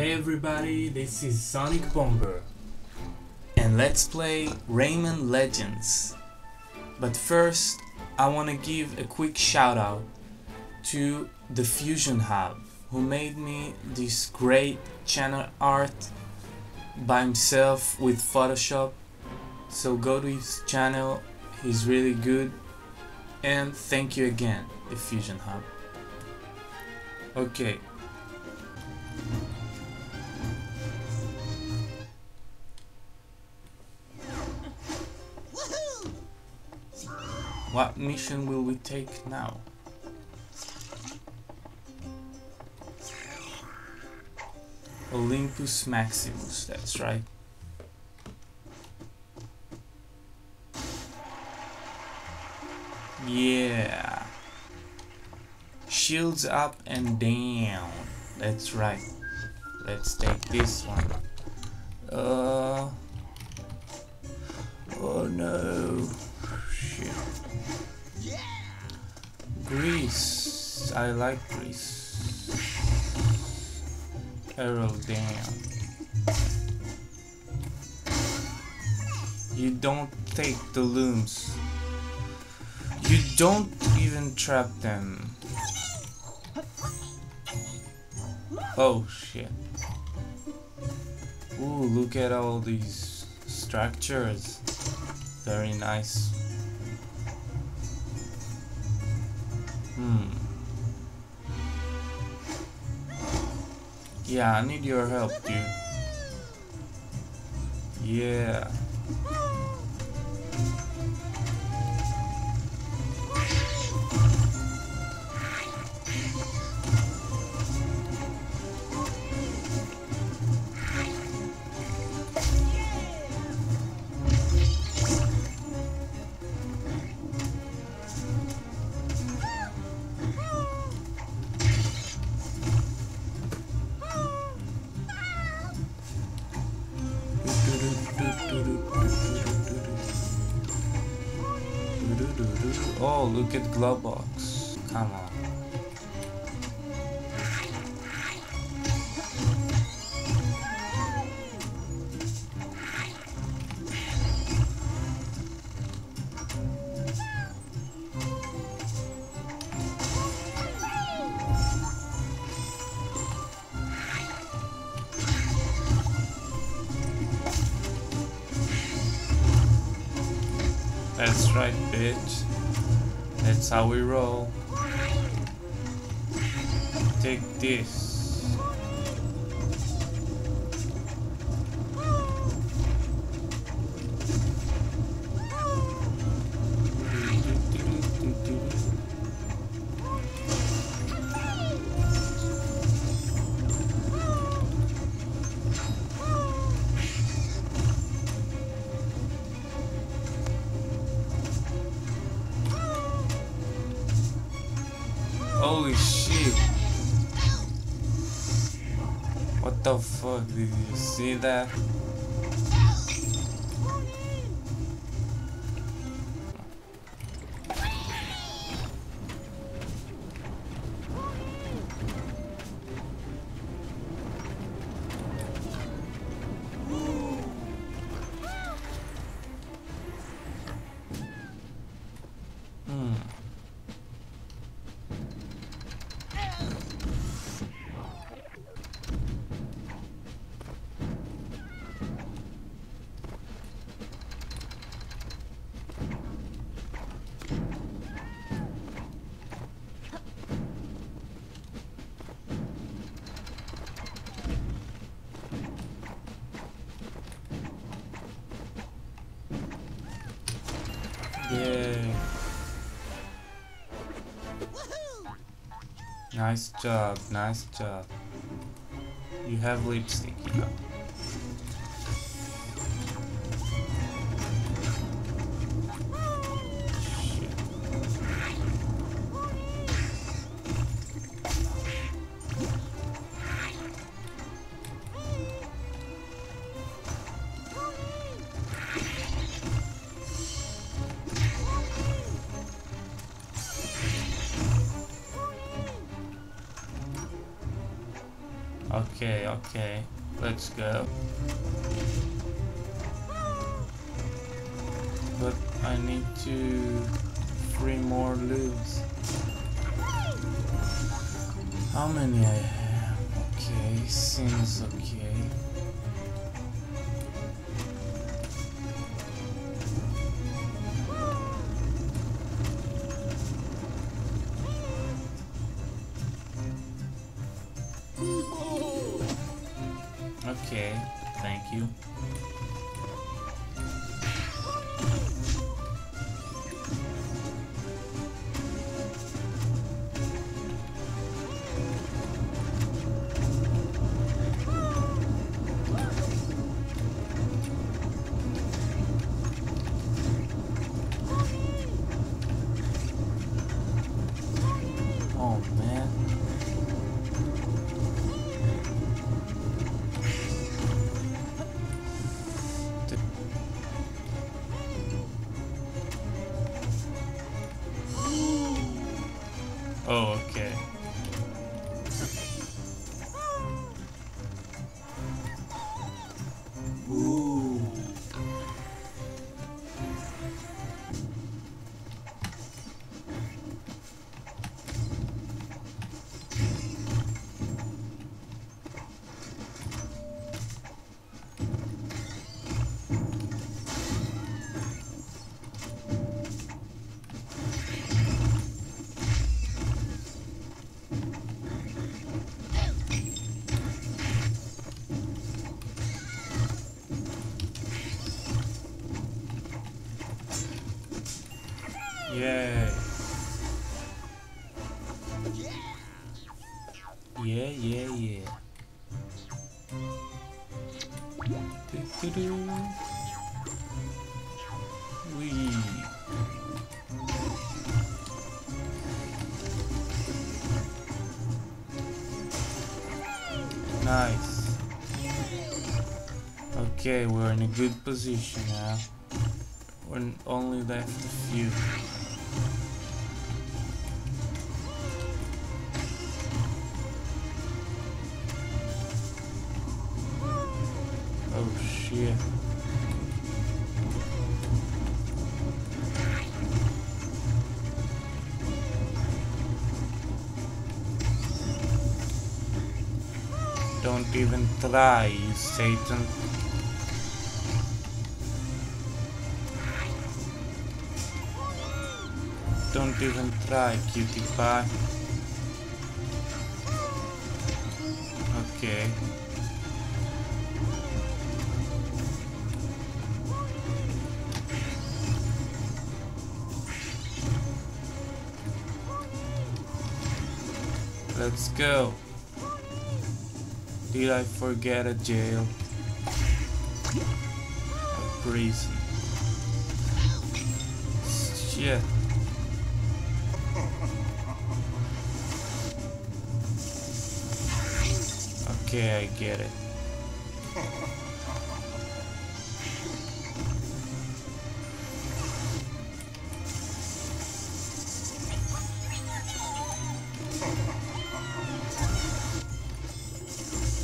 Hey everybody, this is Sonic Bomber and let's play Rayman Legends. But first I want to give a quick shout out to the Fusion Hub, who made me this great channel art by himself with Photoshop. So go to his channel, he's really good, and thank you again, the Fusion Hub. Okay. What mission will we take now? Olympus Maximus, that's right. Yeah. Shields up and down. That's right. Let's take this one. Oh no. Shit. Grease. I like grease. Arrow down. You don't take the looms. You don't even trap them. Oh shit. Ooh, look at all these structures. Very nice. Yeah, I need your help, dude. Yeah. Oh, look at Globox. Come on. That's right, bitch. That's how we roll. Take this. Holy shit. What the fuck, did you see that? Yay. Nice job, nice job. You have lipstick, you know. Okay, okay, let's go. But I need to 3 more loops. How many I have? Okay, seems okay. Okay, thank you. Oh, okay. Ooh. Yay. Yeah, yeah, yeah. Do-do-do. Wee. Nice. Okay, we're in a good position now. We're only left a few. Oh shit. Don't even try, you Satan. Don't even try, cutie pie. Okay. Let's go. Did I forget a jail? A prison. Shit. Okay, I get it.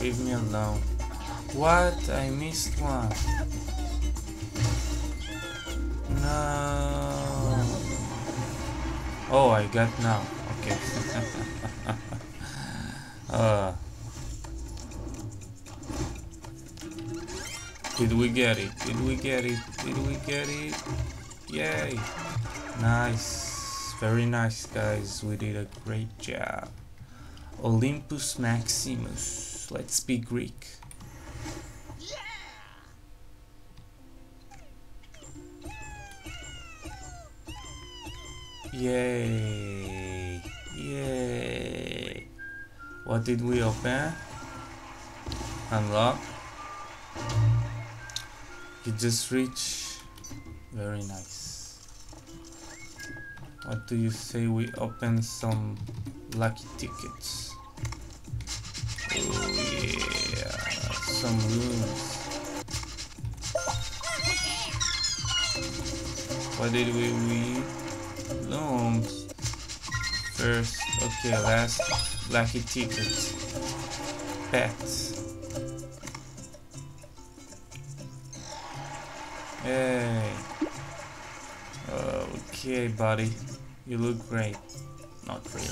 Leave me alone. What? I missed one. No. Oh, I got now. Okay. Did we get it? Did we get it? Did we get it? Yay! Nice. Very nice, guys. We did a great job. Olympus Maximus. Let's be Greek. Yay! Yay! What did we open? Unlock. You just reach. Very nice. What do you say we open some lucky tickets? Oh yeah, some rooms. What did we win? Looms. First, okay, last lucky tickets. pets. Hey. Okay, buddy. You look great. Not real.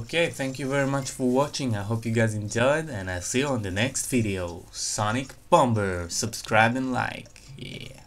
Okay, thank you very much for watching. I hope you guys enjoyed, and I'll see you on the next video. Sonic Bomber. Subscribe and like. Yeah.